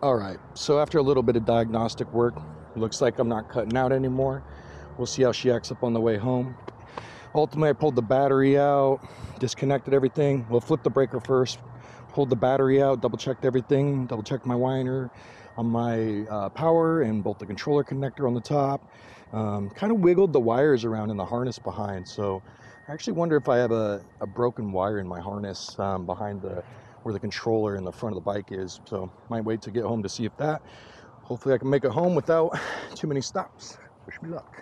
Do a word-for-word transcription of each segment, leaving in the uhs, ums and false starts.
All right, so after a little bit of diagnostic work, looks like I'm not cutting out anymore. We'll see how she acts up on the way home. Ultimately, I pulled the battery out, disconnected everything. We'll flip the breaker first, pulled the battery out, double-checked everything, double-checked my wire on my uh, power and both the controller connector on the top. Um, kind of wiggled the wires around in the harness behind, so I actually wonder if I have a, a broken wire in my harness um, behind the where the controller in the front of the bike is, so might wait to get home to see if that. Hopefully I can make it home without too many stops. Wish me luck.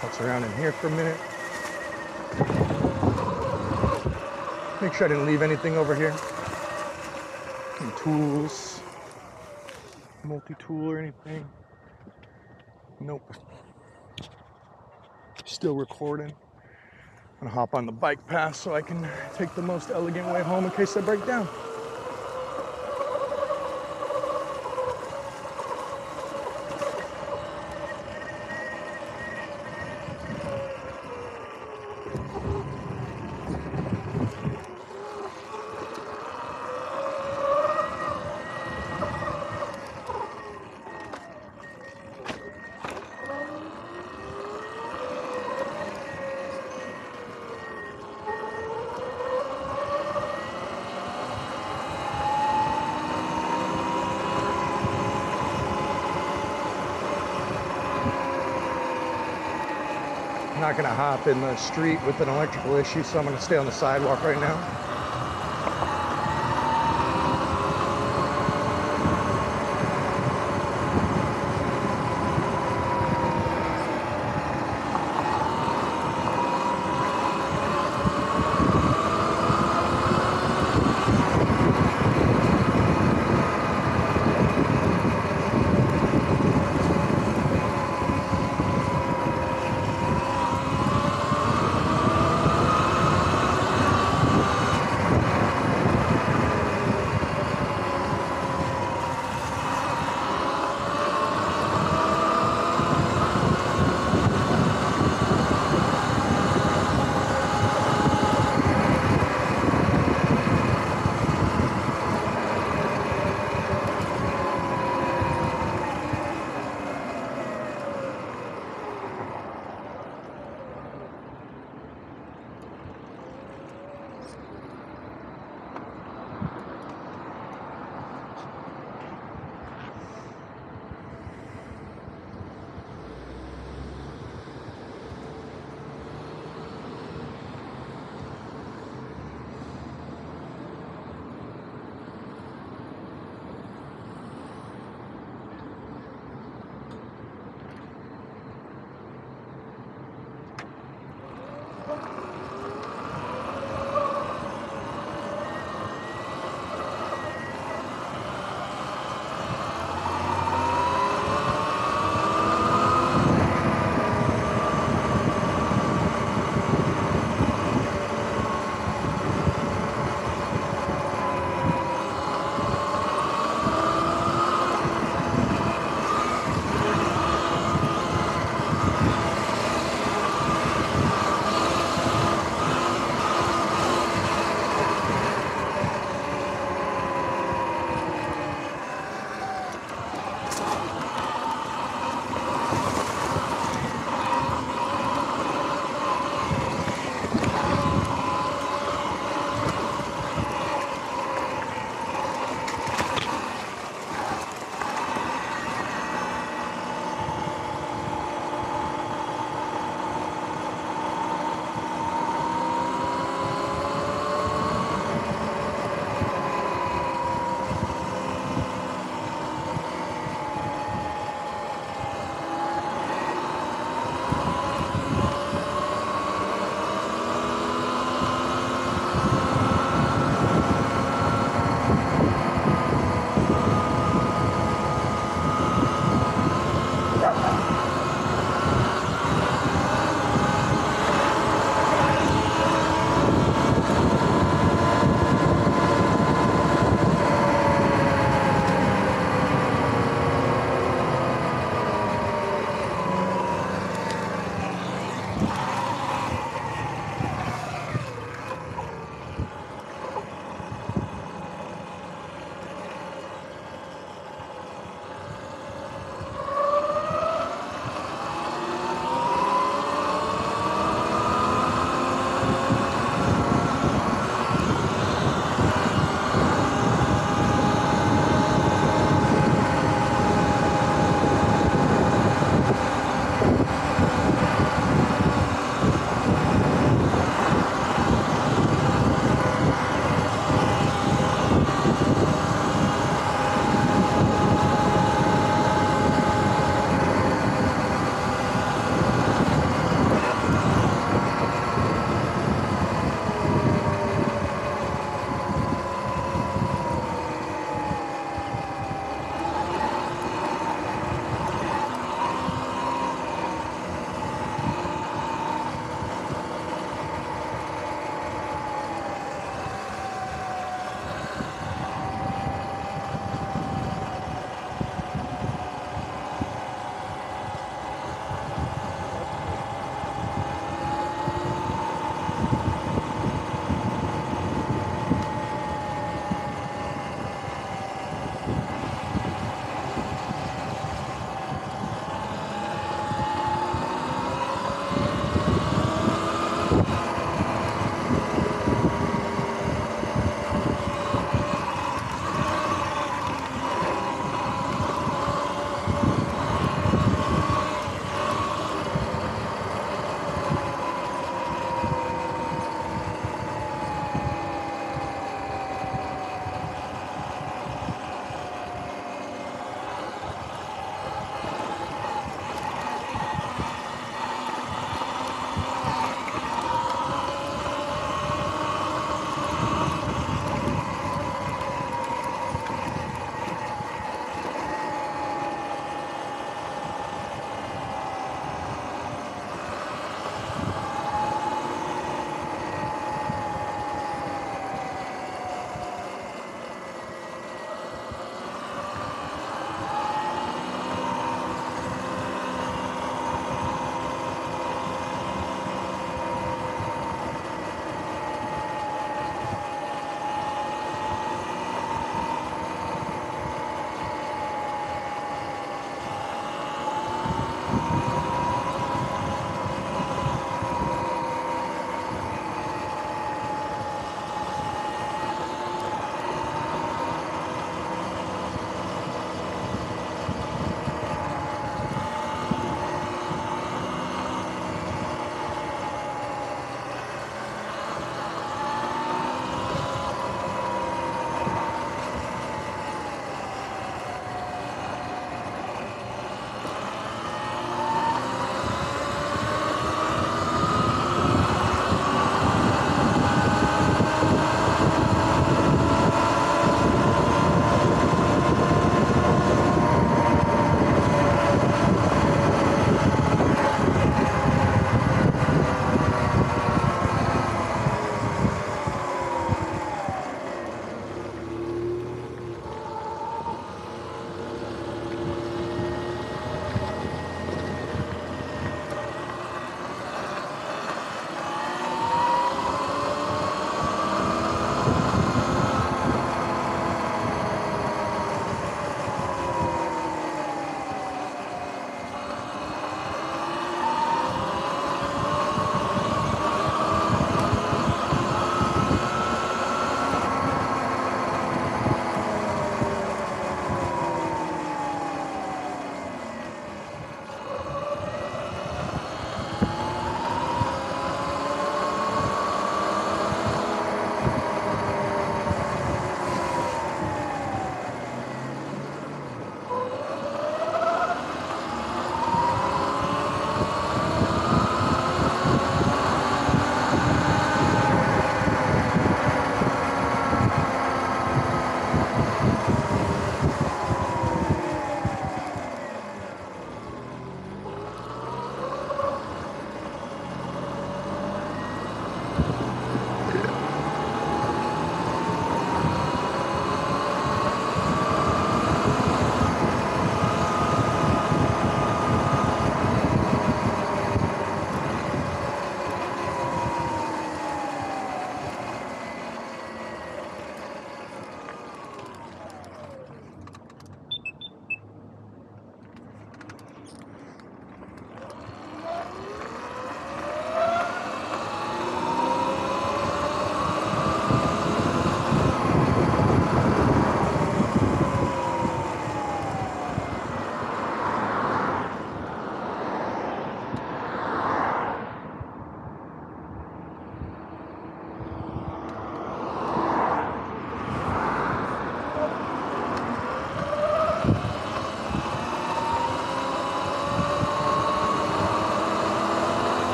Putz around in here for a minute. Make sure I didn't leave anything over here. Any tools. Multi-tool or anything? Nope. Still recording. I'm gonna hop on the bike path so I can take the most elegant way home in case I break down. Not gonna hop in the street with an electrical issue, so I'm gonna stay on the sidewalk right now.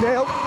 Nailed.